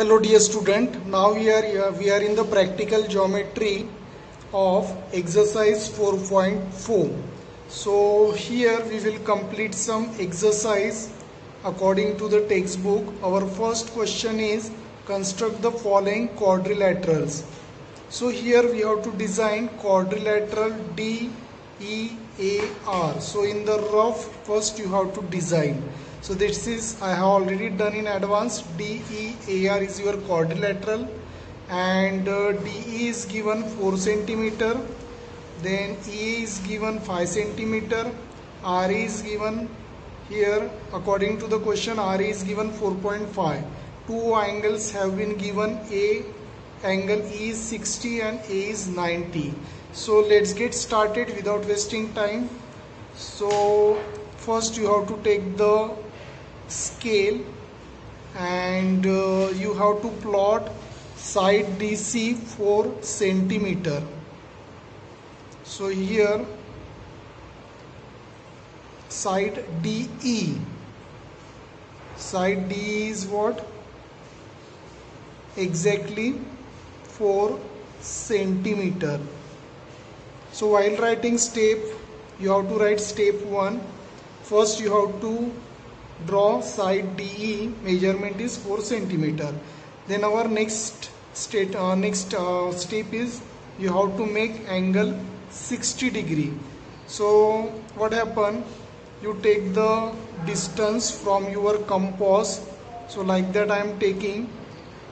Hello dear student, now we are in the practical geometry of exercise 4.4. So here we will complete some exercise according to the textbook. Our first question is construct the following quadrilaterals. So here we have to design quadrilateral DEAR. So in the rough first you have to design. So this is, I have already done in advance. DEAR is your quadrilateral, and DE is given 4 centimeter, then E is given 5 centimeter, RE is given here according to the question. RE is given 4.5. Two angles have been given. A angle E is 60 and A is 90. So let's get started without wasting time. So first you have to take the scale and you have to plot side DC 4 centimeter. So here side DE is what? Exactly 4 centimeter. So while writing step, you have to write step 1. First you have to draw side DE, measurement is 4 centimeter. Then our next step is you have to make angle 60 degree. So what happen? You take the distance from your compass. So like that I am taking.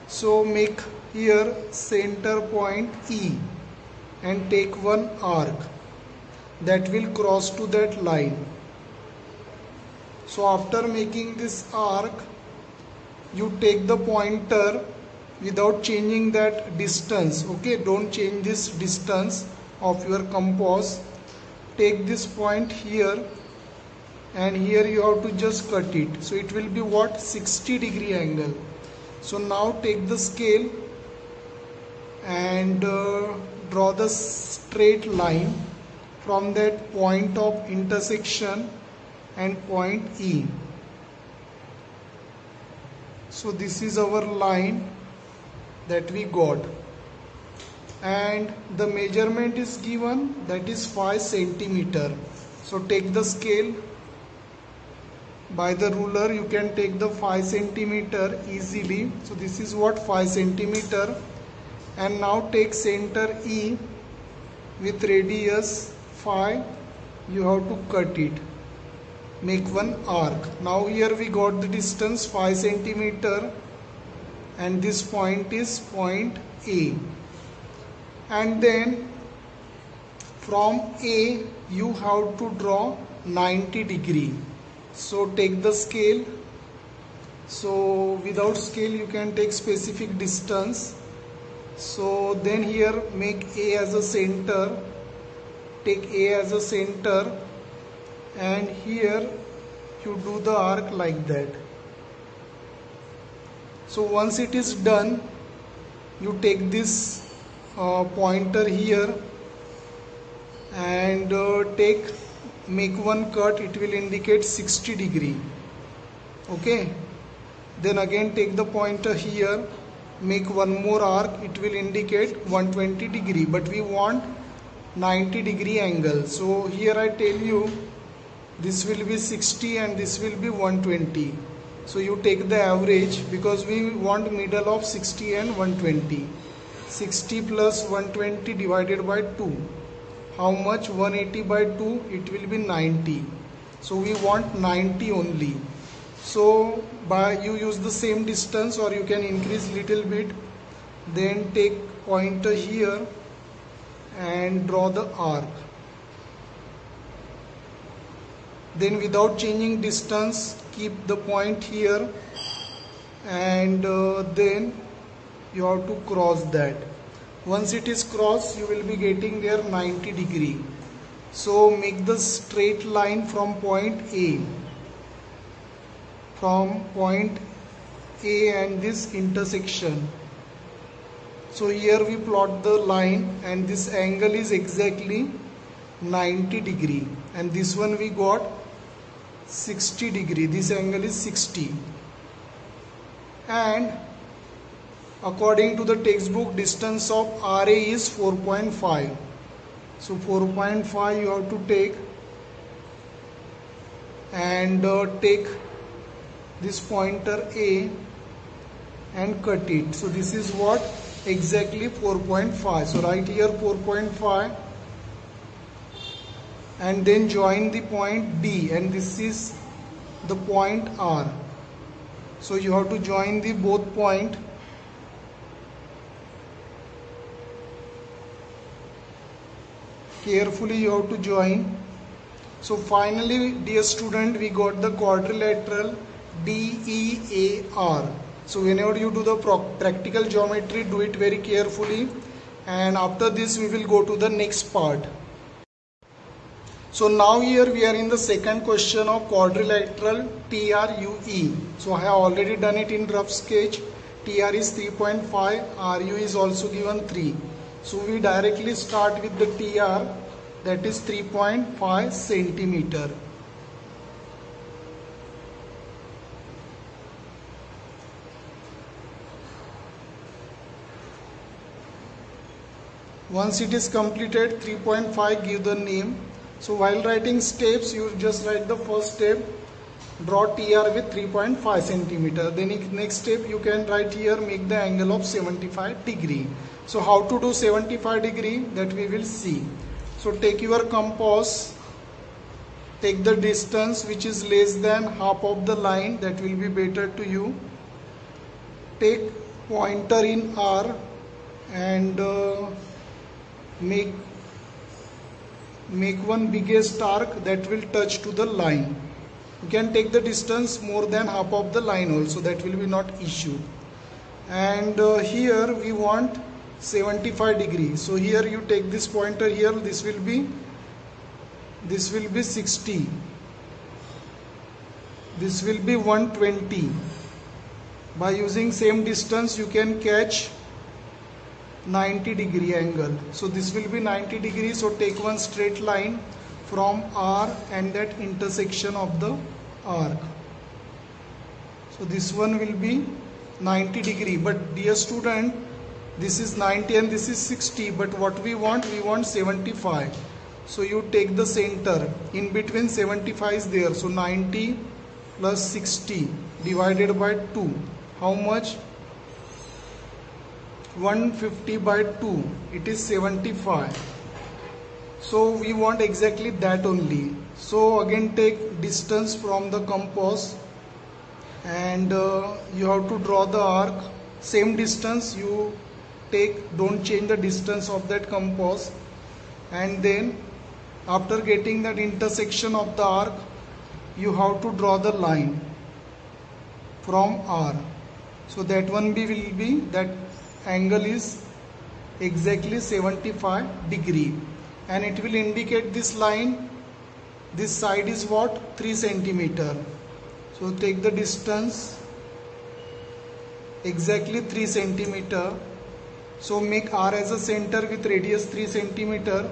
So make here center point E and take one arc that will cross to that line. So after making this arc, you take the pointer without changing that distance. Okay, don't change this distance of your compass. Take this point here, and here you have to just cut it. So it will be what? 60 degree angle. So now take the scale and draw the straight line from that point of intersection and point E. So this is our line that we got, and the measurement is given, that is 5 centimeter. So take the scale by the ruler, you can take the 5 centimeter easily. So this is what? 5 centimeter. And now take center E with radius 5, you have to cut it. Make one arc. Now here we got the distance 5 centimeter, and this point is point A. And then from A you have to draw 90 degree. So take the scale. So without scale you can take specific distance. So then here make A as a center. Take A as a center. And here you do the arc like that. So once it is done, you take this pointer here and make one cut. It will indicate 60 degree. Okay. Then again take the pointer here, make one more arc. It will indicate 120 degree. But we want 90 degree angle. So here I tell you, this will be 60 and this will be 120. So you take the average, because we want middle of 60 and 120. 60 plus 120 divided by 2. How much? 180 by 2. It will be 90. So we want 90 only. So by you use the same distance, or you can increase little bit. Then take pointer here and draw the arc. Then without changing distance, keep the point here, and then you have to cross that. Once it is crossed, you will be getting there 90 degree. So make the straight line from point A. From point A and this intersection. So here we plot the line, and this angle is exactly 90 degree. And this one we got 60 degree. This angle is 60. And According to the textbook, distance of RA is 4.5. So 4.5 you have to take and take this pointer A and cut it. So this is what exactly 4.5. So write here 4.5 and then join the point D, and this is the point R. So you have to join the both point. Carefully you have to join. So finally, dear student, we got the quadrilateral DEAR. So whenever you do the practical geometry, do it very carefully. And after this, we will go to the next part. So now here we are in the second question of quadrilateral TRUE. So I have already done it in rough sketch. TR is 3.5, RU is also given 3. So we directly start with the TR, that is 3.5 centimeter. Once it is completed, 3.5, give the name. So while writing steps, you just write the first step, draw TR with 3.5 centimeter. Then next step you can write here, make the angle of 75 degree. So how to do 75 degree, that we will see. So take your compass, take the distance which is less than half of the line, that will be better to you. Take pointer in R and make one biggest arc that will touch to the line. You can take the distance more than half of the line also, that will be not issue. And here we want 75 degree. So here you take this pointer here, this will be 60, this will be 120. By using same distance you can catch 90 degree angle. So this will be 90 degree. So take one straight line from R and that intersection of the arc. So this one will be 90 degree. But dear student, this is 90 and this is 60, but what we want 75. So you take the center, in between 75 is there, so 90 plus 60 divided by 2, how much? 150 by 2, it is 75. So we want exactly that only. So again take distance from the compass and you have to draw the arc. Same distance you take, don't change the distance of that compass, and then after getting that intersection of the arc you have to draw the line from R. So that one will be, that angle is exactly 75 degree, and it will indicate this line, this side is what, 3 centimeter. So take the distance, exactly 3 centimeter. So make R as a center with radius 3 centimeter.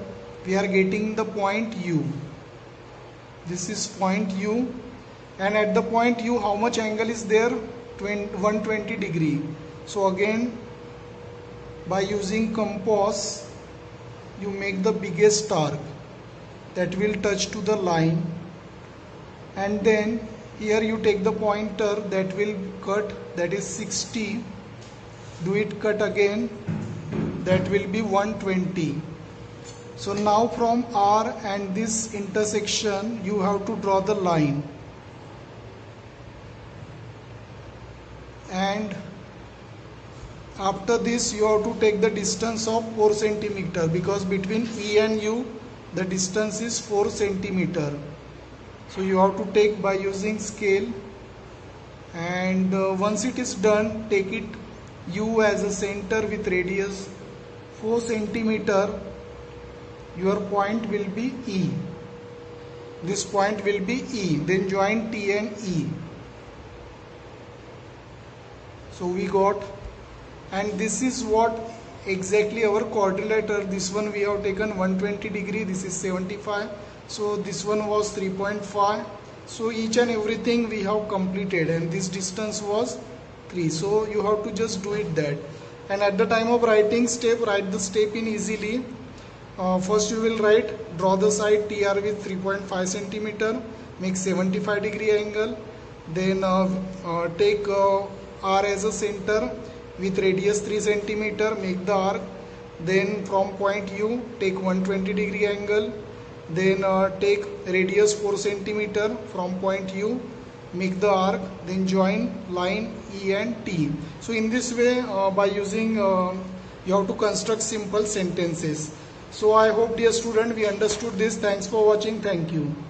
We are getting the point U. This is point U, and at the point U how much angle is there? 120 degree. So again by using compass you make the biggest arc that will touch to the line, and then here you take the pointer that will cut, that is 60. Do it cut again, that will be 120. So now from R and this intersection you have to draw the line, and after this you have to take the distance of 4 centimeter, because between E and U the distance is 4 centimeter. So you have to take by using scale, and once it is done, take it U as a center with radius 4 centimeter. Your point will be E. This point will be E. Then join T and E. So we got, and this is what exactly our quadrilateral. This one we have taken 120 degree, this is 75, so this one was 3.5. So each and everything we have completed, and this distance was 3. So you have to just do it that. And at the time of writing step, write the step in easily. First you will write, draw the side TR with 3.5 cm, make 75° angle, then take R as a center with radius 3 cm, make the arc, then from point U take 120° angle, then take radius 4 cm, from point U make the arc, then join line E and T. So in this way, by using you have to construct simple sentences. So I hope, dear student, we understood this. Thanks for watching. Thank you.